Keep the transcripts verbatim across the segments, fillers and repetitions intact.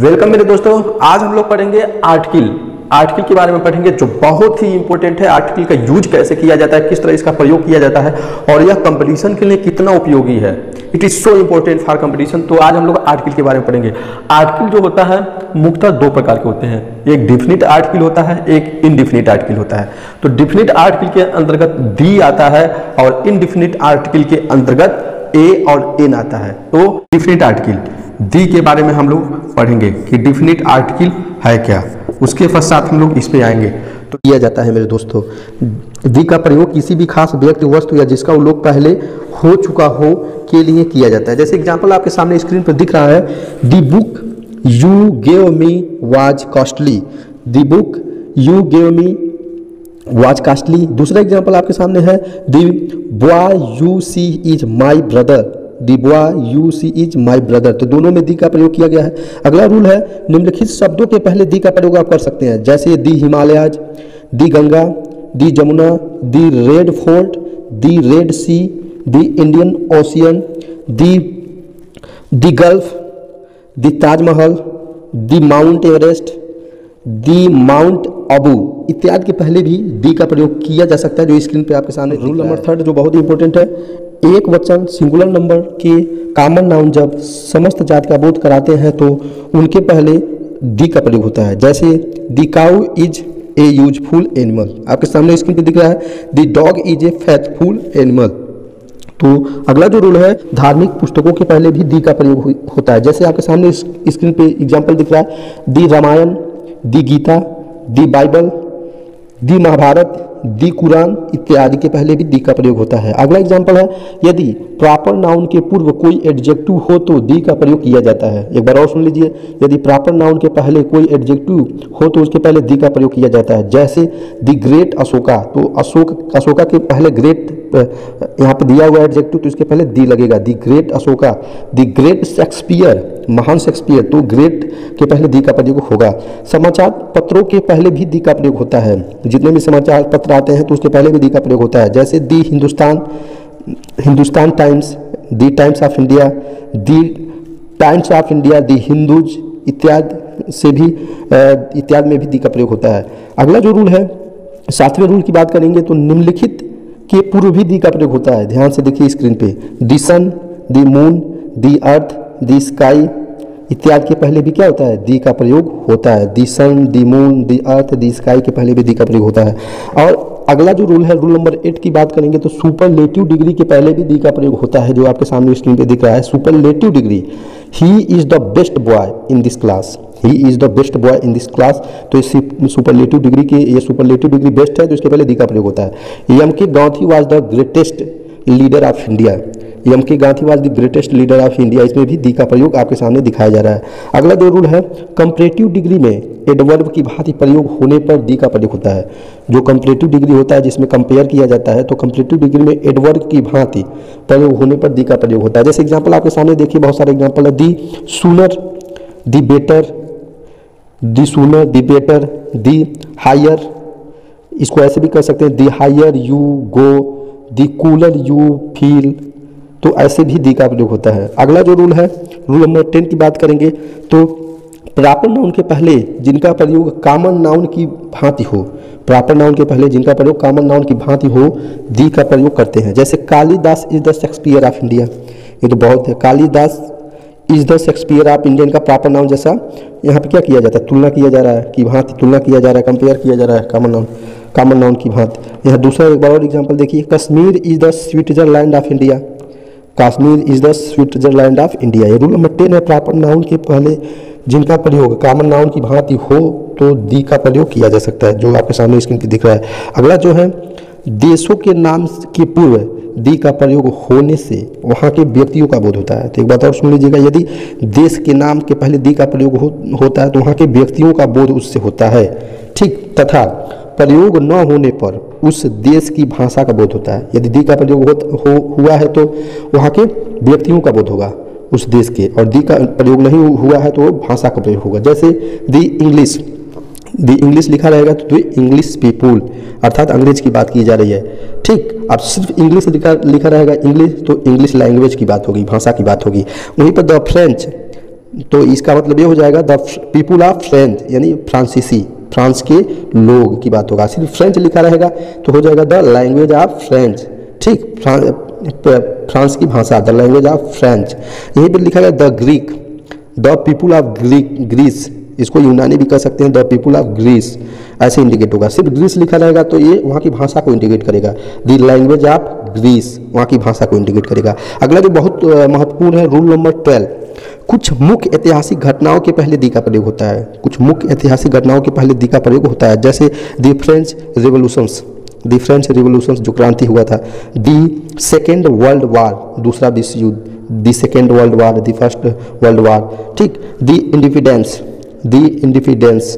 Welcome मेरे दोस्तों, आज हम लोग पढ़ेंगे आर्टिकल। आर्टिकल के बारे में पढ़ेंगे जो बहुत ही इंपॉर्टेंट है। आर्टिकल का यूज कैसे किया जाता है, किस तरह इसका प्रयोग किया जाता है और यह कंपटीशन के लिए कितना उपयोगी है। It is so important for competition. तो आज हम लोग आर्टिकल के बारे में पढ़ेंगे। आर्टिकल जो होता है मुख्यतः दो प्रकार के होते हैं, एक डिफिनिट आर्टिकल होता है, एक इनडिफिनिट आर्टिकल होता है। तो डिफिनिट आर्टिकल के अंतर्गत डी आता है और इनडिफिनिट आर्टिकल के अंतर्गत ए और एन आता है। तो डिफिनिट आर्टिकल दी के बारे में हम लोग पढ़ेंगे कि डिफिनिट आर्टिकल है क्या, उसके पश्चात हम लोग इस पे आएंगे। तो किया जाता है मेरे दोस्तों, दी का प्रयोग किसी भी खास व्यक्ति, वस्तु या जिसका उल्लेख पहले हो चुका हो के लिए किया जाता है। जैसे एग्जांपल आपके सामने स्क्रीन पर दिख रहा है, the book you gave me was costly. The book you gave me was costly. दूसरा एग्जाम्पल आपके सामने है, the boy you see is my brother. The boy you see is my brother. तो दोनों में दी का प्रयोग किया गया है। अगला रूल है, निम्नलिखित शब्दों के पहले दी का प्रयोग आप कर सकते हैं, जैसे the Himalayas, the Ganga, the Jamuna, the red fort, the red C, the Indian ocean, the the gulf, the Taj Mahal, the mount Everest, the mount Abu इत्यादि के पहले भी दी का प्रयोग किया जा सकता है, जो स्क्रीन पे आपके सामने। रूल नंबर थर्ड जो बहुत ही इंपॉर्टेंट है, एक वचन सिंगुलर नंबर के कॉमन नाउन जब समस्त जाति का बोध कराते हैं तो उनके पहले दी का प्रयोग होता है, जैसे the cow is a useful animal. आपके सामने स्क्रीन पे दिख रहा है, the dog is a faithful animal. तो अगला जो रूल है, धार्मिक पुस्तकों के पहले भी दी का प्रयोग होता है, जैसे आपके सामने स्क्रीन पे एग्जाम्पल दिख रहा है, the Ramayan, the Gita, the Bible, the Mahabharat, the Quran इत्यादि के पहले भी दी का प्रयोग होता है। अगला एग्जाम्पल है, यदि प्रॉपर नाउन के पूर्व कोई एडजेक्टिव हो तो दी का प्रयोग किया जाता है। एक बार और सुन लीजिए, यदि प्रॉपर नाउन के पहले कोई एडजेक्टिव हो तो उसके पहले दी का प्रयोग किया जाता है, जैसे दी ग्रेट अशोका। तो अशोक अशोका के पहले ग्रेट यहाँ पर दिया हुआ एडजेक्टिव, तो इसके पहले दी लगेगा, the great Ashoka. The great Shakespeare, महान शेक्सपियर, तो ग्रेट के पहले दी का प्रयोग होगा। समाचार पत्रों के पहले भी दी का प्रयोग होता है, जितने भी समाचार पत्र आते हैं तो उसके पहले भी दी का प्रयोग होता है, जैसे the Hindustan, Hindustan Times, the Times of India, the Times of India, the Hindus इत्यादि से भी इत्यादि में भी दी का प्रयोग होता है। अगला जो रूल है, सातवें रूल की बात करेंगे तो निम्नलिखित के पूर्व भी दी का प्रयोग होता है। ध्यान से देखिए स्क्रीन पे, दी सन, दी मून, दी अर्थ, दी स्काई इत्यादि के पहले भी क्या होता है, दी का प्रयोग होता है। दी सन, दी मून, दी अर्थ, दी स्काई के पहले भी दी का प्रयोग होता है। और अगला जो रूल है, रूल नंबर एट की बात करेंगे तो सुपरलेटिव डिग्री के पहले भी दी का प्रयोग होता है, जो आपके सामने स्क्रीन पे दिख रहा है, superlative degree. He is the best boy in this class, he is the best boy in this class. तो इस सुपरलेटिव डिग्री के, ये सुपरलेटिव डिग्री बेस्ट है तो इसके पहले दी का प्रयोग होता है। M K Gandhi was the greatest leader of India, M K Gandhi was the greatest leader of India, इसमें भी दी का प्रयोग आपके सामने दिखाया जा रहा है। अगला जो रूल है, कंपैरेटिव डिग्री में एडवर्ब की भांति प्रयोग होने पर दी का प्रयोग होता है। जो कंपैरेटिव डिग्री होता है जिसमें कंपेयर किया जाता है, तो कंपैरेटिव डिग्री में एडवर्ब की भांति प्रयोग होने पर दी का प्रयोग होता है। जैसे एग्जाम्पल आपके सामने देखिए, बहुत सारे एग्जाम्पल है, the sooner, the better, the sooner, the better, the higher, इसको ऐसे भी कर सकते हैं, the higher you go, the cooler you feel, तो ऐसे भी दी का प्रयोग होता है। अगला जो रूल है, रूल नंबर टेन की बात करेंगे तो प्रॉपर नाउन के पहले जिनका प्रयोग कॉमन नाउन की भांति हो, प्रॉपर नाउन के पहले जिनका प्रयोग कॉमन नाउन की भांति हो दी का प्रयोग करते हैं, जैसे Kalidas is the Shakespeare of India, ये तो बहुत है, Kalidas is the Shakespeare of Indian का प्रॉपर नाउन जैसा यहाँ पे क्या किया जाता है, तुलना किया जा रहा है कि भांति तुलना किया जा रहा है, कंपेयर किया जा रहा है कॉमन नाउन, कॉमन नाउन की भांति। यहाँ दूसरा एक बार और एग्जाम्पल देखिए, Kashmir is the Switzerland of India, Kashmir is the Switzerland of India. ये रूल नंबर टेन है, प्रॉपर नाउन के पहले जिनका प्रयोग कॉमन नाउन की भांति हो तो दी का प्रयोग किया जा सकता है, जो आपके सामने स्क्रीन पर दिख रहा है। अगला जो है, देशों के नाम के पूर्व दी का प्रयोग होने से वहाँ के व्यक्तियों का बोध होता है। तो एक बात और सुन लीजिएगा, यदि देश के नाम के पहले दी का प्रयोग हो, होता है तो वहाँ के व्यक्तियों का बोध उससे होता है, ठीक, तथा प्रयोग न होने पर उस देश की भाषा का बोध होता है। यदि दी का प्रयोग हो, हुआ है तो वहाँ के व्यक्तियों का बोध होगा उस देश के, और दी का प्रयोग नहीं हुआ है तो भाषा का प्रयोग होगा, जैसे दी इंग्लिश, दी इंग्लिश लिखा रहेगा तो दी इंग्लिश पीपुल, अर्थात अंग्रेज की बात की जा रही है, ठीक। अब सिर्फ इंग्लिश लिखा लिखा रहेगा, इंग्लिश तो इंग्लिश लैंग्वेज की बात होगी, भाषा की बात होगी। वहीं पर द फ्रेंच, तो इसका मतलब ये हो जाएगा द पीपुल ऑफ फ्रेंच, यानी फ्रांसीसी, फ्रांस के लोग की बात होगा, सिर्फ फ्रेंच लिखा रहेगा तो हो जाएगा द लैंग्वेज ऑफ फ्रेंच। ठीक, फ्रांस की भाषा द लैंग्वेज ऑफ फ्रेंच। यही पर लिखा गया the Greek, the people of Greek, Greece, इसको यूनानी भी कह सकते हैं, द पीपुल ऑफ ग्रीस, ऐसे इंडिकेट होगा। सिर्फ ग्रीस लिखा रहेगा तो ये वहाँ की भाषा को इंडिकेट करेगा, द लैंग्वेज ऑफ ग्रीस वहाँ की भाषा को इंडिकेट करेगा। अगला जो बहुत महत्वपूर्ण है रूल नंबर ट्वेल्व, कुछ मुख्य ऐतिहासिक घटनाओं के पहले दी का प्रयोग होता है, कुछ मुख्य ऐतिहासिक घटनाओं के पहले दी का प्रयोग होता है, जैसे the French revolutions, the French revolution जो क्रांति हुआ था, द सेकेंड वर्ल्ड वार दूसरा विश्व युद्ध, the second world war, the first world war, ठीक, द इंडिपेंडेंस, द इंडिपेंडेंस।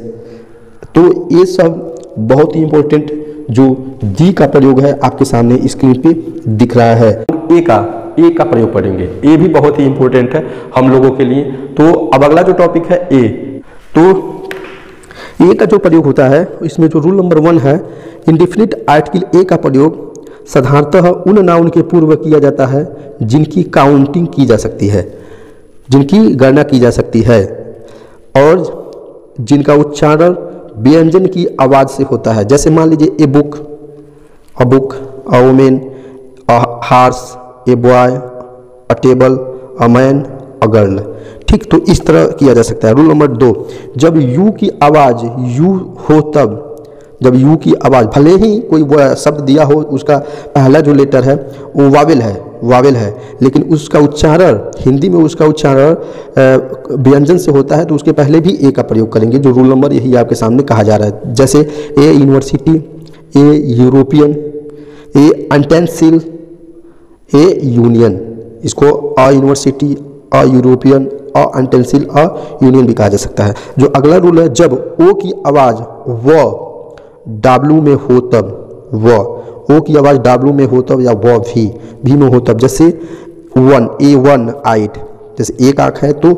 तो ये सब बहुत ही इंपॉर्टेंट जो दी का प्रयोग है आपके सामने स्क्रीन पे दिख रहा है। ए का ए का प्रयोग पढ़ेंगे, ए भी बहुत ही इंपॉर्टेंट है हम लोगों के लिए। तो अब अगला जो टॉपिक है ए, तो ए का जो प्रयोग होता है इसमें जो रूल नंबर वन है, इंडिफिनिट आर्टिकल ए का प्रयोग साधारणतः उन नाउन के पूर्व किया जाता है जिनकी काउंटिंग की जा सकती है, जिनकी गणना की जा सकती है और जिनका उच्चारण व्यंजन की आवाज़ से होता है। जैसे मान लीजिए a book, a book, a women, a horse, a boy, a table, a man, a girl. ठीक, तो इस तरह किया जा सकता है। रूल नंबर दो, जब यू की आवाज़ यू हो, तब जब यू की आवाज़, भले ही कोई शब्द दिया हो उसका पहला जो लेटर है वो वावेल है, वावेल है, लेकिन उसका उच्चारण हिंदी में उसका उच्चारण व्यंजन से होता है, तो उसके पहले भी ए का प्रयोग करेंगे, जो रूल नंबर यही आपके सामने कहा जा रहा है। जैसे a university, a European, a utensil, a union, इसको a university, a European, a utensil, a union भी कहा जा सकता है। जो अगला रूल है, जब ओ की आवाज़ व डब्लू में हो, तब व, ओ की आवाज़ डब्लू में हो तब, या व भी भी में हो तब। जैसे वन, ए वन आइट, जैसे एक आँख है तो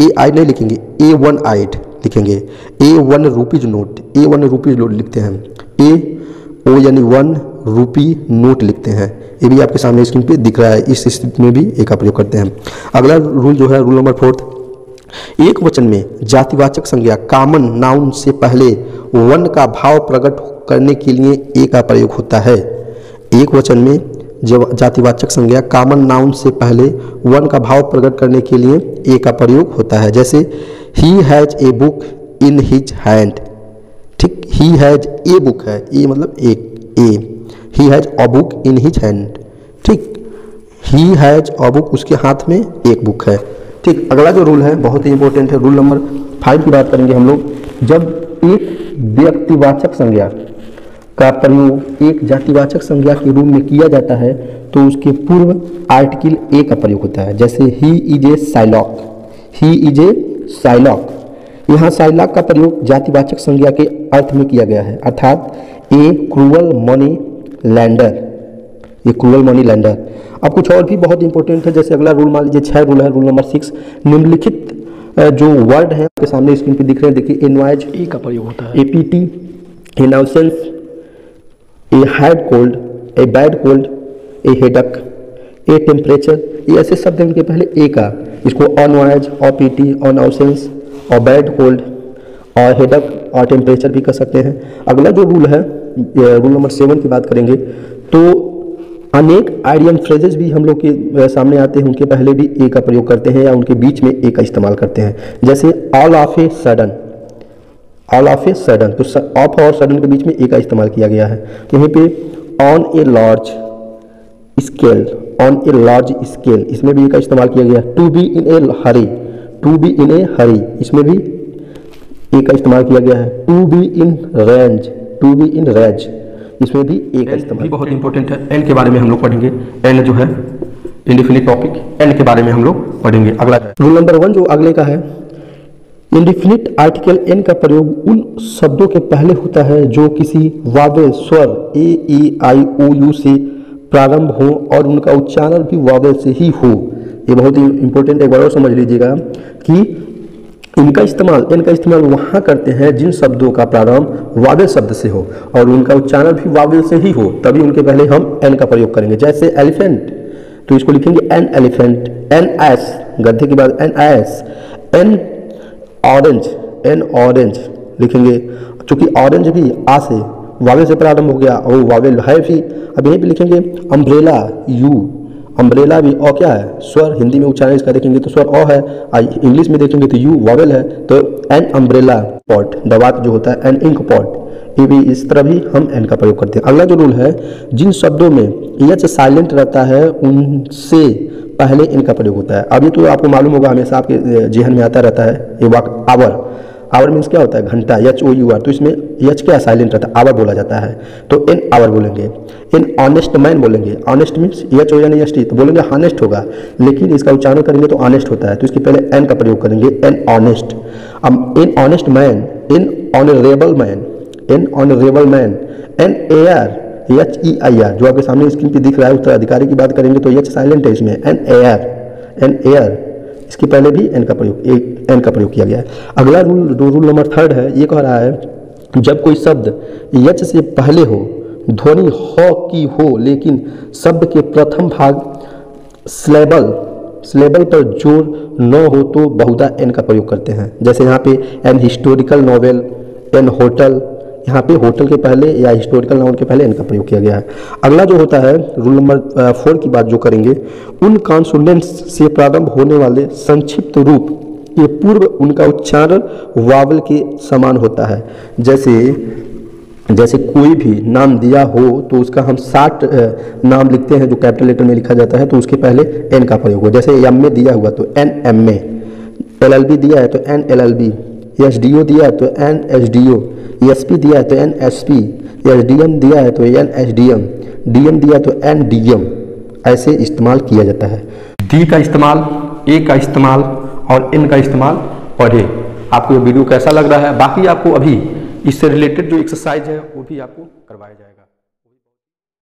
ए आई नहीं लिखेंगे, ए वन आइट लिखेंगे, a one rupees note, a one rupees note लिखते हैं, ए ओ यानी वन रुपी नोट लिखते हैं, ये भी आपके सामने स्क्रीन पे दिख रहा है, इस स्थिति में भी ए का प्रयोग करते हैं। अगला रूल जो है रूल नंबर फोर्थ, एक वचन में जातिवाचक संज्ञा कॉमन नाउन से पहले वन का भाव प्रकट करने के लिए ए का प्रयोग होता है। एक वचन में जब जातिवाचक संज्ञा कॉमन नाउन से पहले वन का भाव प्रकट करने के लिए ए का प्रयोग होता है। जैसे he has a book in his hand, ठीक, ही हैज ए बुक है, ए मतलब एक, a, he has a book in his hand, ठीक, ही हैज अ बुक, उसके हाथ में एक बुक है। ठीक, अगला जो रूल है बहुत ही इंपॉर्टेंट है, रूल नंबर फाइव की बात करेंगे हम लोग। जब एक व्यक्तिवाचक संज्ञा का प्रयोग एक जातिवाचक संज्ञा के रूप में किया जाता है तो उसके पूर्व आर्टिकल ए का प्रयोग होता है। जैसे he is a Shylock, he is a Shylock, यहाँ साइलॉक का प्रयोग जातिवाचक संज्ञा के अर्थ में किया गया है, अर्थात ए क्रूअल मनी लैंडर, ये क्रूअल मनी लैंडर। अब कुछ और भी बहुत इंपॉर्टेंट है, जैसे अगला रूल मान लीजिए छः रूल है, रूल नंबर सिक्स, निम्नलिखित जो वर्ड है आपके सामने स्क्रीन पे दिख रहे हैं, देखिए एनवाइज ए का प्रयोग होता है, a pity, announcement, a head cold, a bad cold, a headache, a temperature, ये ऐसे शब्द हैं इनके पहले ए का, इसको अनवाइज, a pity, announcement, a bad cold, a headache और टेम्परेचर भी कर सकते हैं। अगला जो रूल है रूल नंबर सेवन की बात करेंगे तो अनेक आइडियम फ्रेजेस भी हम लोग के सामने आते हैं, उनके पहले भी ए का प्रयोग करते हैं या उनके बीच में ए का इस्तेमाल करते हैं। जैसे all of a sudden, all of a sudden, तो ऑफ और सडन के बीच में ए का इस्तेमाल किया गया है। यहीं पे on a large scale, on a large scale, इसमें भी ए का इस्तेमाल किया गया है। To be in a hurry, to be in a hurry, इसमें भी ए का इस्तेमाल किया गया है। To be in range, to be in range, इसमें भी एक इस्तेमाल बहुत इंपॉर्टेंट है। एंड के बारे में हम लोग पढ़ेंगे, एंड जो है इंडिफिनिट टॉपिक, एंड के बारे में हम लोग पढ़ेंगे। अगला रूल नंबर वन जो अगले का है, इंडिफिनिट आर्टिकल एन का प्रयोग उन शब्दों के पहले होता है जो किसी वावेल स्वर ए ई आई ओ यू से प्रारंभ हो और उनका उच्चारण भी वावेल से ही हो। ये बहुत ही इंपॉर्टेंट, एक बार और समझ लीजिएगा कि इनका इस्तेमाल इनका इस्तेमाल वहाँ करते हैं जिन शब्दों का प्रारंभ वावेल शब्द से हो और उनका उच्चारण भी वावेल से ही हो, तभी उनके पहले हम एन का प्रयोग करेंगे। जैसे एलिफेंट, तो इसको लिखेंगे एन एलिफेंट, एन एस गधे के बाद an S, an orange, an orange लिखेंगे, चूँकि ऑरेंज भी आ से वावे से प्रारंभ हो गया और वावेल है भी। अब यहीं पे लिखेंगे अम्ब्रेला यू, अम्ब्रेला भी ओ क्या है स्वर, हिंदी में उच्चारण इसका देखेंगे तो स्वर ओ है, इंग्लिश में देखेंगे तो यू वावेल है, तो एन अम्ब्रेला पॉट, दवात जो होता है एन इंक पॉट, ये भी इस तरह भी हम एन का प्रयोग करते हैं। अगला जो रूल है, जिन शब्दों में एच साइलेंट रहता है उनसे पहले इनका प्रयोग होता है। अब ये तो आपको मालूम होगा, हमेशा आपके जेहन में आता रहता है ये वाक्य आवर, आवर मीन्स क्या होता है घंटा, एच ओ यू आर, तो इसमें एच क्या साइलेंट रहता है, आवर बोला जाता है, तो इन आवर बोलेंगे। इन ऑनेस्ट मैन बोलेंगे, honest means H O N S T, तो बोलेंगे हानेस्ट होगा, लेकिन इसका उच्चारण करेंगे तो ऑनेस्ट होता है, तो इसके पहले एन का प्रयोग करेंगे, एन ऑनेस्ट। अब an honest man, an honourable man, an honourable man, an heir H E I R, जो आपके सामने स्क्रीन पे दिख रहा है उत्तराधिकारी की बात करेंगे तो एच साइलेंट है इसमें, an heir, an heir, इसके पहले भी एन का प्रयोग, एक एन का प्रयोग किया गया है। अगला रूल, रूल नंबर थर्ड है, ये कह रहा है जब कोई शब्द एच से पहले हो, ध्वनि ह की हो, लेकिन शब्द के प्रथम भाग स्लेबल, स्लेबल पर जोर न हो तो बहुधा एन का प्रयोग करते हैं। जैसे यहाँ पे an historical novel, an hotel, यहाँ पे होटल के पहले या हिस्टोरिकल नाउन के पहले इनका प्रयोग किया गया है। अगला जो होता है रूल नंबर फोर की बात जो करेंगे, उन कॉन्सोनेंट्स से प्रारंभ होने वाले संक्षिप्त रूप के पूर्व उनका उच्चारण वावल के समान होता है। जैसे जैसे कोई भी नाम दिया हो तो उसका हम साठ नाम लिखते हैं जो कैपिटल लेटर में लिखा जाता है, तो उसके पहले एन का प्रयोग हो। जैसे एम ए दिया हुआ तो an M A, L L B दिया है तो an L L B, S D O दिया है तो an S D O, S P दिया है तो an S P, S D M दिया है तो an S D M, D M दिया है तो एन डी एम, ऐसे इस्तेमाल किया जाता है। डी का इस्तेमाल, ए का इस्तेमाल और एन का इस्तेमाल पढ़े। आपको ये वीडियो कैसा लग रहा है, बाकी आपको अभी इससे रिलेटेड जो एक्सरसाइज है वो भी आपको करवाया जाएगा।